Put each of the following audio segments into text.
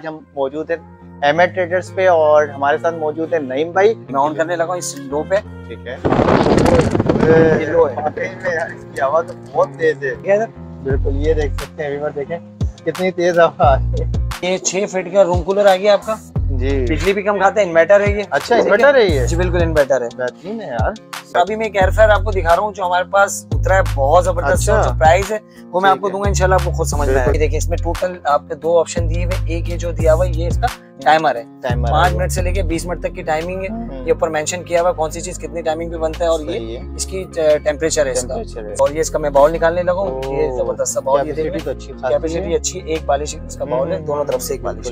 आज हम मौजूद है MA ट्रेडर्स पे और हमारे साथ मौजूद है नईम भाई। मैं ऑन करने लगा इस लो पे, ठीक है, लो है। यार इसकी आवाज तो बहुत तेज है, ठीक है बिल्कुल। ये देख सकते हैं व्यूअर, देखें कितनी तेज आवाज है। ये 6 फीट का रूम कूलर आ गया आपका जी। बिजली भी कम खाता है, इन्वर्टर है ये। अच्छा इन्वर्टर है ये जी, बिल्कुल इन्वर्टर है। बेहतरीन है यार। अभी मैं एक एयर फ्रायर आपको दिखा रहा हूँ जो हमारे पास उतरा है, बहुत जबरदस्त। अच्छा। जो प्राइस है वो मैं आपको दूंगा इंशाल्लाह, आपको खुद समझ में आएगा। देखिए इसमें टोटल आपके 2 ऑप्शन दिए हुए। एक ये जो दिया हुआ ये इसका टाइमर है, 5 मिनट से लेके 20 मिनट तक की टाइमिंग है। ये ऊपर मेंशन किया हुआ कौन सी चीज कितनी टाइमिंग पे बनता है। और ये इसकी टेम्परेचर है इसका। और ये इसका मैं बाउल निकालने लगा हूँ, ये जबरदस्त सा बाउल। कैपेसिटी अच्छी, एक बालिश इसका बाउल है, दोनों तरफ से एक बालिश,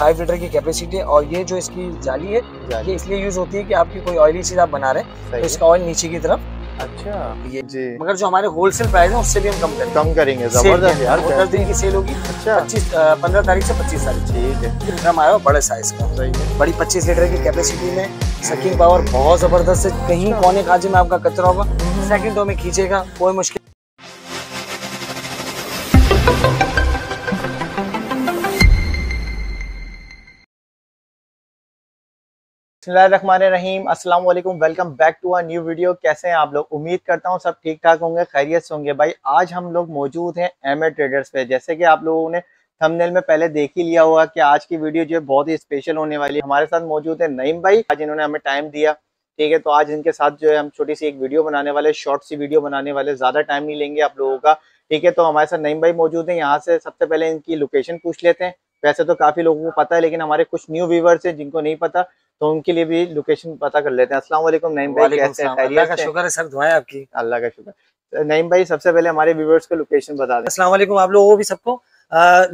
5 लीटर की कैपेसिटी। और ये जो इसकी जाली है ये इसलिए यूज होती है कि आपकी कोई ऑयली चीज आप बना रहे तो इसका ऑयल नीचे की तरफ। अच्छा ये जी। मगर जो हमारे होलसेल प्राइस है उससे भी हम कम करेंगे। जबरदस्त यार, 10 दिन की सेल होगी। अच्छा 15 तारीख से 25 तारीख, ठीक है। हमारा बड़े साइज का सही है, बड़ी 25 लीटर की कैपेसिटी में। सकिंग पावर बहुत जबरदस्त है, कहीं कोने खाजे में आपका कचरा होगा, सेकंडों में खींचेगा, कोई मुश्किल। बिस्मिल्लाहिर्रहमानिर्रहीम, अस्सलाम वालेकुम, welcome back to a new video. कैसे हैं आप लोग? उम्मीद करता हूँ सब ठीक ठाक होंगे, खैरियत से होंगे। भाई आज हम लोग मौजूद हैं MA ट्रेडर्स पे। जैसे कि आप लोगों ने थंबनेल में पहले देख ही लिया होगा कि आज की वीडियो जो है बहुत ही स्पेशल होने वाली है। हमारे साथ मौजूद है नईम भाई। आज इन्होंने हमें टाइम दिया, ठीक है, तो आज इनके साथ जो है हम छोटी सी एक वीडियो बनाने वाले, शॉर्ट सी वीडियो बनाने वाले, ज़्यादा टाइम नहीं लेंगे आप लोगों का, ठीक है। तो हमारे साथ नईम भाई मौजूद हैं। यहाँ से सबसे पहले इनकी लोकेशन पूछ लेते हैं। वैसे तो काफ़ी लोगों को पता है लेकिन हमारे कुछ न्यू व्यूअर्स हैं जिनको नहीं पता, तो उनके लिए भी लोकेशन पता कर लेते हैं। अस्सलाम वालेकुम नईम भाई, कैसे हैं? अल्लाह का शुक्र है सर, दुआएं आपकी। अल्लाह का शुक्र। नईम भाई सबसे पहले हमारे व्यूअर्स को लोकेशन बता दें। अस्सलाम वालेकुम आप लोगों को भी सबको।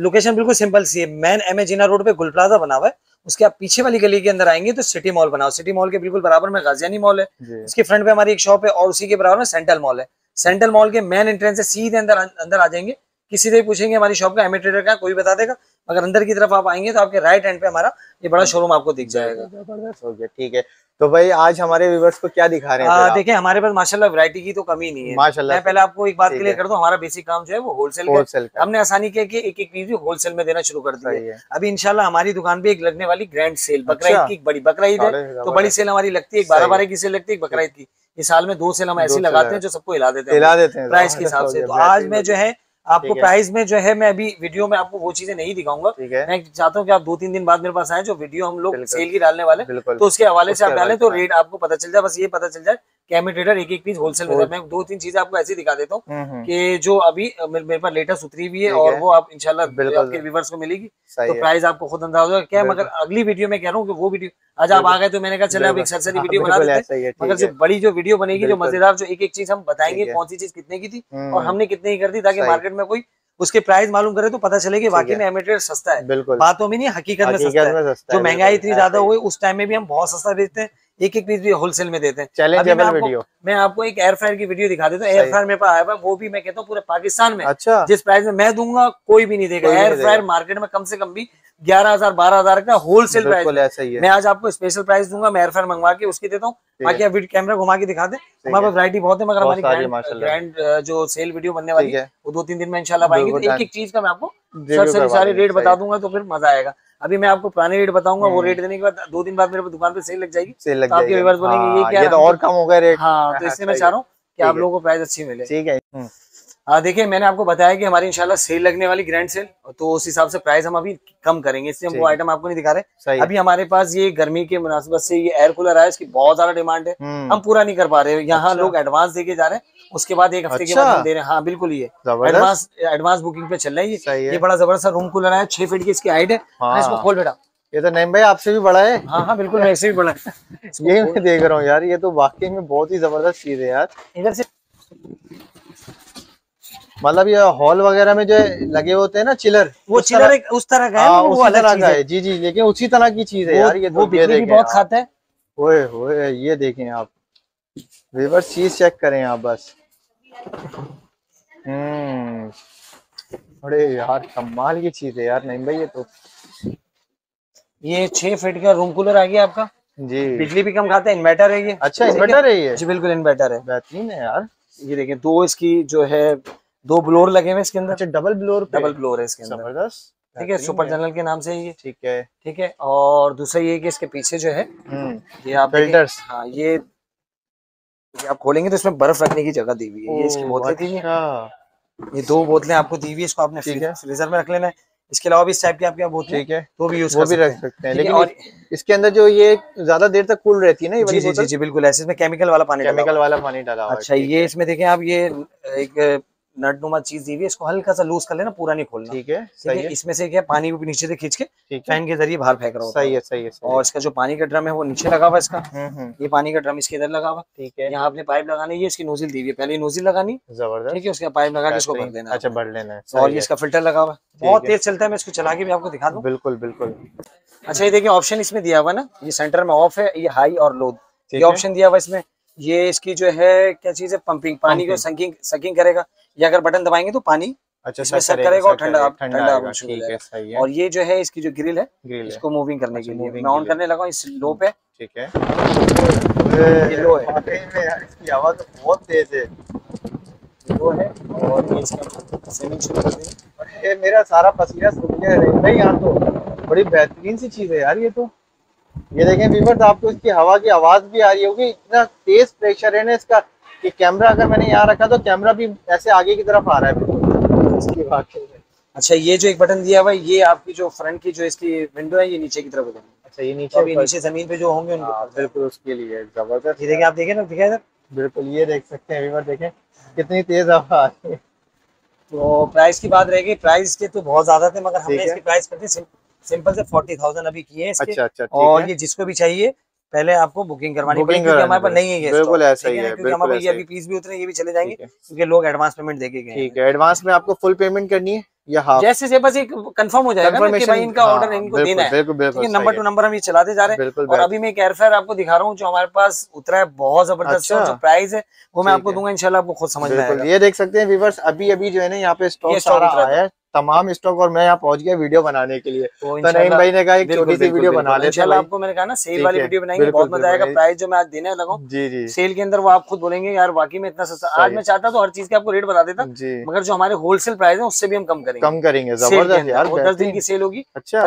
लोकेशन बिल्कुल सिंपल सी है, मैन MA जिना रोड पे गुल प्लाजा बना हुआ है, उसके आप पीछे वाली गली के अंदर आएंगे तो सिटी मॉल बना हुआ है। सिटी मॉल के बिल्कुल बराबर में गाजियानी मॉल है, उसके फ्रंट पे हमारी एक शॉप है, और उसी के बराबर में सेंट्रल मॉल है। सेंट्रल मॉल के मेन एंट्रेंस से सीधे अंदर आ जाएंगे, किसी से पूछेंगे हमारी शॉप का MA ट्रेडर का, कोई बता देगा। अगर अंदर की तरफ आप आएंगे तो आपके राइट हैंड पे हमारा ये बड़ा शोरूम आपको दिख जाएगा। जबरदस्त हो गया, ठीक है। तो भाई आज हमारे व्यूअर्स को क्या दिखा रहे हैं? देखिए हमारे पास माशाल्लाह वैरायटी की तो कमी नहीं है। माशाल्लाह। मैं पहले आपको एक बात क्लियर कर दूं, हमारा बेसिक काम जो है वो होलसेल का। हमने आसानी किया कि एक एक चीज भी होलसेल में देना शुरू कर दिया है। अभी इंशाल्लाह हमारी दुकान पे एक लगने वाली ग्रैंड सेल, बकरा ईद की बड़ी बकरा ईद है तो बड़ी सेल हमारी लगती है, 12-12 की सेल लगती है बकरा ईद की। इस साल में 2 सेल हम ऐसी लगाते हैं जो सबको हिला देते हैं प्राइस के हिसाब से। तो आज मैं जो है आपको प्राइस में जो है, मैं अभी वीडियो में आपको वो चीजें नहीं दिखाऊंगा। मैं चाहता हूँ कि आप 2-3 दिन बाद मेरे पास आए, जो वीडियो हम लोग सेल की डालने वाले तो उसके हवाले से आप डालें तो रेट आपको पता चल जाए। बस ये पता चल जाए कि MA ट्रेडर एक एक पीस होलसेल में। मैं 2-3 चीजें आपको ऐसी दिखा देता हूँ कि जो अभी मेरे पास लेटेस्ट उतरी हुई है और वो आप इंशाल्लाह आपके व्यूअर्स को मिलेगी, तो प्राइस आपको खुद अंदाजा होगा क्या। मगर अगली वीडियो में कह रहा हूँ कि वो वीडियो आज आप आ गए तो मैंने कहा चलो अब एक सरसरी वीडियो बना देते हैं, मगर जो बड़ी जो वीडियो बनेगी जो मजेदार, जो एक एक चीज हम बताएंगे कौन सी चीज कितने की थी और हमने कितने की कर दी, ताकि मार्केट में कोई उसके प्राइस मालूम करे तो पता चले कि वाकई में MA ट्रेडर सस्ता है। बातों में नहीं, हकीकत में सस्ता है। जो महंगाई इतनी ज्यादा हुई उस टाइम में भी हम बहुत सस्ता बेचते हैं, एक एक पीस भी होलसेल में देते हैं। अभी मैं आपको एक एयर फ्रायर की वीडियो दिखा देता हूँ। एयर फ्रायर मेरे पास आया हुआ, वो भी मैं कहता हूँ पूरे पाकिस्तान में अच्छा। जिस प्राइस में मैं दूंगा कोई भी नहीं देगा। एयर फ्रायर मार्केट में कम से कम भी 11,000-12,000 का होलसेल प्राइस है। मैं आज आपको स्पेशल प्राइस दूंगा, मैं एयर फ्रायर मंगवा के उसकी देता हूँ। बाकी आप कैमरा घुमा के दिखा दें, हमारे पास वैरायटी बहुत है। मगर हमारी ग्रैंड जो सेल वीडियो बनने वाली है वो 2-3 दिन में इंशाल्लाह पाएंगे, तो एक एक चीज का मैं आपको सारे रेट बता दूंगा तो फिर मजा आएगा। अभी मैं आपको पुराने रेट बताऊंगा, वो रेट देने के बाद 2 दिन बाद मेरे पे दुकान पे सेल लग जाएगी, तो आपके व्यूअर्स बोलेंगे ये क्या है, और कम हो गया रेट। हाँ तो इसलिए मैं चाह रहा हूँ कि आप लोगों को प्राइस अच्छी मिले, ठीक है। हाँ देखिए मैंने आपको बताया कि हमारी इंशाल्लाह सेल लगने वाली ग्रैंड सेल, तो उस हिसाब से प्राइस हम अभी कम करेंगे, इसलिए हम वो आइटम आपको नहीं दिखा रहे। अभी हमारे पास ये गर्मी के मुनासिबत से ये एयर कूलर आया, इसकी बहुत ज्यादा डिमांड है, हम पूरा नहीं कर पा रहे। यहाँ लोग एडवांस देके जा रहे हैं, उसके बाद 1 हफ्ते के बाद दे रहे हैं। हाँ बिल्कुल, ये एडवांस बुकिंग पे चल रही है। ये बड़ा जबरदस्त रूम कूलर है, 6 फीट की इसकी हाइट है। इसको खोल बेटा। ये तो नईम भाई आपसे भी बड़ा है। हाँ हाँ बिल्कुल, ऐसे भी बड़ा है। ये मैं देख रहा हूँ यार, ये तो वाकई में बहुत ही जबरदस्त चीज है यार। इधर से मतलब ये हॉल वगैरह में जो लगे होते हैं ना चिलर, वो चिलर एक उस तरह का है, वो अलग चीज है जी जी, लेकिन उसी तरह की चीज है यार। ये वो बिजली भी बहुत खाता है। ओए होए, ये देखें आप व्यूअर्स, चीज चेक करें आप बस। अरे यार कमाल की चीज है यार नईम भाई। ये तो ये 6 फीट का रूम कूलर आ गया आपका जी, बिजली भी कम खाता है, इन्वर्टर है ये। अच्छा इन्वर्टर है ये जी, बिल्कुल इन्वर्टर है। बेहतरीन है यार। ये देखें 2 इसकी जो है 2 ब्लोर लगे हुए इसके अंदर। अच्छा डबल ब्लोर है इसके अंदर, जबरदस्त। ठीक है, सुपर जनरल के नाम से ही है। ठीक है, ठीक है। और दूसरा ये कि इसके पीछे जो है ये आप फिल्टर्स, हाँ ये आप खोलेंगे तो इसमें बर्फ रखने की जगह दी हुई है। ये इसकी बोतलें थी, ये दो बोतलें आपको दी हुई है, इसको आपने फ्रीजर में रख लेना है। इसके अलावा भी इस टाइप की आपके बोतलें ठीक है तो भी यूज भी रख सकते हैं, लेकिन इसके अंदर जो ये ज्यादा देर तक कूल रहती है ना ये वाली बोतल। जी बिल्कुल, ऐसे इसमें केमिकल वाला पानी डाला। अच्छा ये इसमें देखें आप, ये एक नटनुमा चीज दी हुई है, इसको हल्का सा लूज कर लेना, पूरा नहीं खोलना। ठीक है, सही है। इसमें से क्या पानी को नीचे से खींच के फैन के जरिए बाहर फेंक रहा हूँ। सही है, सही है। और इसका जो पानी का ड्रम है वो नीचे लगा हुआ, इसका ये पानी का ड्रम इसके इधर लगा हुआ। ठीक है, यहाँ आपने पाइप लगानी है, इसकी नोजल दी हुई है, पहले नोजल लगानी जबरदस्त। ठीक है, उसका पाइप लगा के इसको भर देना। अच्छा भर लेना है। और ये इसका फिल्टर लगा हुआ, बहुत तेज चलता है, मैं इसको चला के भी आपको दिखा दूँ। बिल्कुल बिल्कुल। अच्छा ये देखिए ऑप्शन इसमें दिया हुआ ना, ये सेंटर में ऑफ है, ये हाई और लो ये ऑप्शन दिया हुआ इसमें। ये इसकी जो है क्या चीज है, पंपिंग, पानी को संकिंग करेगा, या अगर बटन दबाएंगे तो पानी अच्छा सर करेगा और ठंडा ठीक है, सही है। और ये जो है इसकी जो ग्रिल है, इसको मूविंग करने के लिए मैं ऑन करने लगा हूं, इस लो पे। ठीक है, ये लो है, इसकी आवाज बहुत तेज है, लो है। और इसका सेटिंग शुरू कर देंगे। ये मेरा सारा पसीना सूख गया है भाई, यहां तो बड़ी बेहतरीन सी चीज है यार ये तो। ये देखें व्यूअर्स, आपको इसकी हवा की आवाज भी आ रही होगी, इतना तेज प्रेशर है ना इसका कि कैमरा अगर मैंने यहाँ रखा तो कैमरा भी ऐसे आगे की तरफ आ रहा है बिल्कुल इसकी वाकई में। अच्छा ये जो एक बटन दिया हुआ है, ये आपकी जो फ्रंट की जो इसकी विंडो है ये नीचे की तरफ। अच्छा ये नीचे, अभी नीचे जमीन पे जो होंगे उनको बिल्कुल उसके लिए जबरदस्त। ये देखें आप, देखें ना, दिखाए सर बिल्कुल, ये देख सकते हैं व्यूअर्स, देखें कितनी तेज हवा आ रही है। तो प्राइस की बात रहेगी, प्राइस के तो बहुत ज्यादा थे, मगर हमने इसकी प्राइस करते सिंपल से 40,000 अभी किए हैं इसके। अच्छा अच्छा, और ये जिसको भी चाहिए पहले आपको बुकिंग करवानी पड़ेगी, क्योंकि हमारे पास नहीं है ये बिल्कुल ऐसा ही है, क्योंकि हमारे ये अभी पीस भी उतने ये भी चले जाएंगे, क्योंकि लोग एडवांस पेमेंट देके गए। ठीक है, एडवांस में आपको फुल पेमेंट करनी है या हाफ, जैसे से बस एक कंफर्म हो जाएगा कि भाई इनका ऑर्डर इनको देना है। ये नंबर टू नंबर हम ये चलाते जा रहे हैं। और अभी मैं एक एयरफेयर आपको दिखा रहा हूँ जो हमारे पास उतरा है, बहुत जबरदस्त जो प्राइस है वो मैं आपको दूंगा, इंशाल्लाह आपको खुद समझ में आएगा। ये देख सकते हैं व्यूअर्स, अभी अभी जो है ना यहाँ पे स्टॉक सारा आया है, तमाम स्टॉक, और मैं यहाँ पहुंच गया वीडियो बनाने के लिए। तो नईम भाई ने कहा एक छोटी सी वीडियो बना लेते हैं, आपको मैंने कहा ना सेल वाली वीडियो बनाएंगे, बहुत मजा आएगा। प्राइस जो मैं आज देने लगा हूं जी जी सेल के अंदर, वो आप खुद बोलेंगे यार वाकई में इतना सस्ता। आज मैं चाहता तो हर चीज के आपको रेट बता देता, मगर जो हमारे होलसेल प्राइस है उससे भी हम कम करेंगे। जबरदस्त यार, 10 दिन की सेल होगी। अच्छा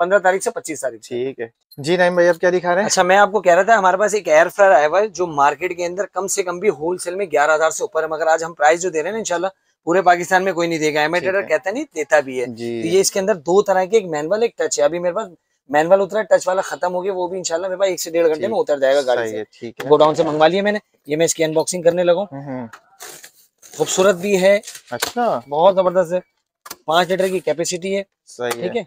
15 तारीख से 25 तारीख। ठीक है जी नईम भाई, आप क्या दिखा रहे हैं? अच्छा मैं आपको कह रहा था हमारे पास एक एयर फ्रायर आया हुआ है जो मार्केट के अंदर कम से कम भी होलसेल में 11,000 से ऊपर है, मगर आज हम प्राइस जो दे रहे हैं इंशाल्लाह पूरे पाकिस्तान में कोई नहीं देगा। एमए ट्रेडर कहता नहीं, देता भी है। तो ये इसके अंदर दो तरह के, एक मैनुअल एक टच है। अभी मेरे पास मैनुअल उतरा, टच वाला खत्म हो गया, वो भी इंशाल्लाह मेरे पास 1 से 1.5 घंटे में उतर जाएगा गाड़ी से। गोडाउन से मंगवा लिया मैंने। ये मैं इसकी अनबॉक्सिंग करने लगा हूँ, खूबसूरत भी है। अच्छा बहुत जबरदस्त है, 5 लीटर की कैपेसिटी है। ठीक है,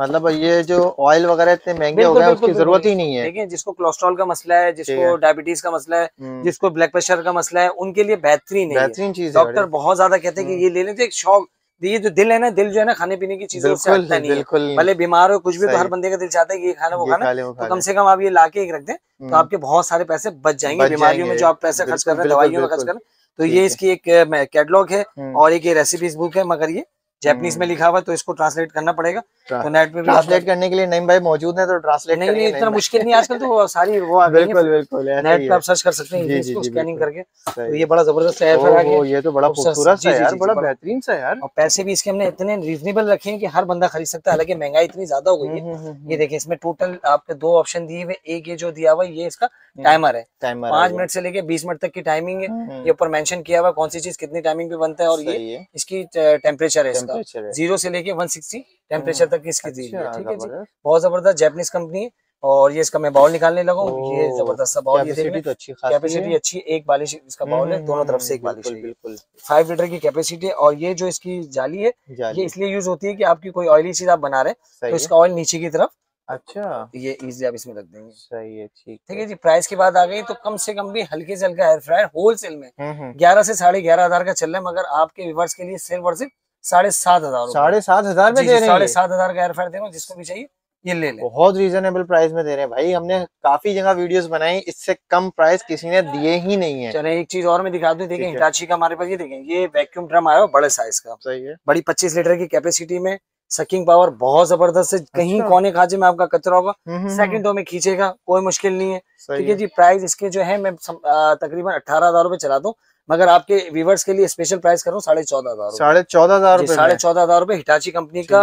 मतलब ये जो ऑयल वगैरह इतने महंगे हो गए उसकी जरूरत ही नहीं है। देखिए जिसको कोलेस्ट्रॉल का मसला है, जिसको डायबिटीज का मसला है, जिसको ब्लड प्रेशर का मसला है, उनके लिए बेहतरीन चीज है। डॉक्टर बहुत ज्यादा कहते हैं कि ये ले लें तो एक शौक, ये जो दिल है ना, दिल जो है ना खाने पीने की चीजों से हटता नहीं है, भले बीमार हो कुछ भी, तो हर बंदे का दिल चाहता है कि ये खाना वो खाना। तो कम से कम आप ये लाके एक रख दें तो आपके बहुत सारे पैसे बच जाएंगे बीमारियों में जो आप पैसे खर्च कर रहे हैं, दवाइयों में खर्च कर रहे हैं। तो ये इसकी एक कैटलॉग है और एक ये रेसिपीज बुक है, मगर ये जैपनीज में लिखा हुआ तो इसको ट्रांसलेट करना पड़ेगा। तो नेट पे ट्रांसलेट करने के लिए नईम भाई मौजूद है, तो ट्रांसलेट नहीं इतना मुश्किल नहीं आजकल तो सारी वो बिल्कुल बिल्कुल नेट पे आप सर्च कर सकते हैं इसको स्कैनिंग करके। तो ये बड़ा जबरदस्त है, ये तो बड़ा खूबसूरत सा यार, बड़ा बेहतरीन सा यार। और पैसे भी इसके हमने इतने रीजनेबल रखे हैं कि हर बंदा खरीद सकता है, हालांकि महंगाई इतनी ज्यादा हो गई है। ये देखिए इसमें टोटल आपके 2 ऑप्शन दिए हुए, एक ये जो दिया हुआ ये इसका टाइमर है, 5 मिनट से लेके 20 मिनट तक की टाइमिंग है। ये ऊपर मेंशन किया हुआ कौन सी चीज कितनी टाइमिंग पे बनता है, और ये इसकी टेम्परेचर है 0 से लेके 160 टेम्परेचर तक इसकी दी है। ठीक है जी, बहुत जबरदस्त जैपनीज कंपनी है। और ये इसका मैं बाउल निकालने लगा हूँ, ये जबरदस्त सा बाउल, ये देखिए कैपेसिटी अच्छी, एक बालिश इसका बाउल है, दोनों तरफ से एक बालिश, बिल्कुल 5 लीटर की कैपेसिटी। और ये जो इसकी जाली है ये इसलिए यूज होती है कि आपकी कोई ऑयली चीज आप बना रहे हैं तो इसका ऑयल नीचे की तरफ। अच्छा ये इजी आप इसमें रख देंगे, सही है। ठीक है जी, प्राइस की बात आ गई तो कम से कम भी हल्के से हल्का एयर फ्रायर होलसेल में 11 से 11.5 हजार का चल रहा है, मगर आपके व्यूअर्स के लिए सिर्फ और सिर्फ 7,500। 7,500 में दे रहे हैं, 7,500 का एयर फ्रायर दे रहा हूं, जिसको भी चाहिए ये ले ले। बहुत रीजनेबल प्राइस में दे रहे हैं भाई, हमने काफी जगह वीडियोस बनाई, इससे कम प्राइस किसी ने दिए ही नहीं है। चले एक चीज और मैं दिखा दूं, देखें हिटाची का हमारे पास ये देखें, ये वैक्यूम ड्रम आया हुआ बड़े साइज का, सही है, बड़ी 25 लीटर की कैपेसिटी में, सकिंग पावर बहुत जबरदस्त है, कहीं कोने खाजे में आपका कचरा होगा 2 सेकंडों में खींचेगा, कोई मुश्किल नहीं है। ठीक है जी, प्राइस इसके जो है मैं तकरीबन 18,000 रुपए चला दूं, मगर आपके व्यूवर्स के लिए स्पेशल प्राइस कर रहा हूँ 14,500 14,500 14,500 हिटाची कंपनी का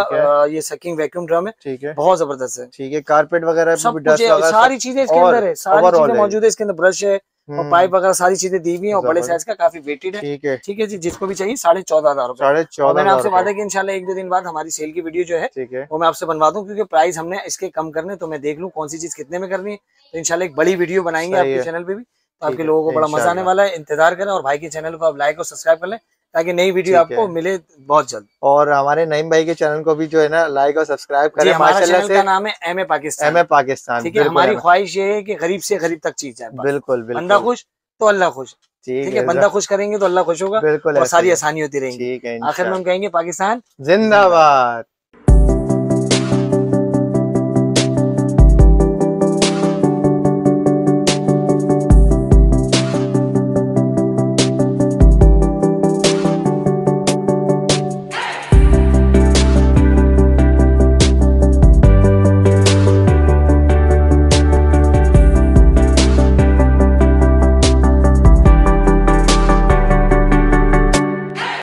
ये सकिंग वैक्यूम ड्रम है। ठीक है, बहुत जबरदस्त है। ठीक है, कारपेट वगैरह सारी चीजें इसके अंदर है, सारी चीजें मौजूद है इसके अंदर, ब्रश है और पाइप वगैरह सारी चीजें दी हुई है और बड़े साइज का, काफी वेटेड है। ठीक है, ठीक है जी, जिसको भी चाहिए 14,500 14,500। मैंने आपसे वादा कि इंशाल्लाह 1-2 दिन बाद हमारी सेल की वीडियो जो है वो मैं आपसे बनवा दूं, क्योंकि प्राइस हमने इसके कम करने, तो मैं देख लूं कौन सी चीज कितने में करनी है। तो इंशाल्लाह एक बड़ी वीडियो बनाएंगे आपके चैनल पे भी, तो आपके लोगों को बड़ा मजा आने वाला है। इंतजार करें और भाई के चैनल को आप लाइक और सब्सक्राइब कर लें ताकि नई वीडियो आपको मिले बहुत जल्द। और हमारे नईम भाई के चैनल को भी जो है ना लाइक और सब्सक्राइब करें। हमारे चैनल का नाम है MA पाकिस्तान। MA पाकिस्तान, ठीक है। हमारी ख्वाहिश ये है कि गरीब से गरीब तक चीज जाए। बिल्कुल, बंदा खुश तो अल्लाह खुश। ठीक है, बंदा खुश करेंगे तो अल्लाह खुश होगा और सारी आसानी होती रहेगी। आखिर में हम कहेंगे पाकिस्तान जिंदाबाद।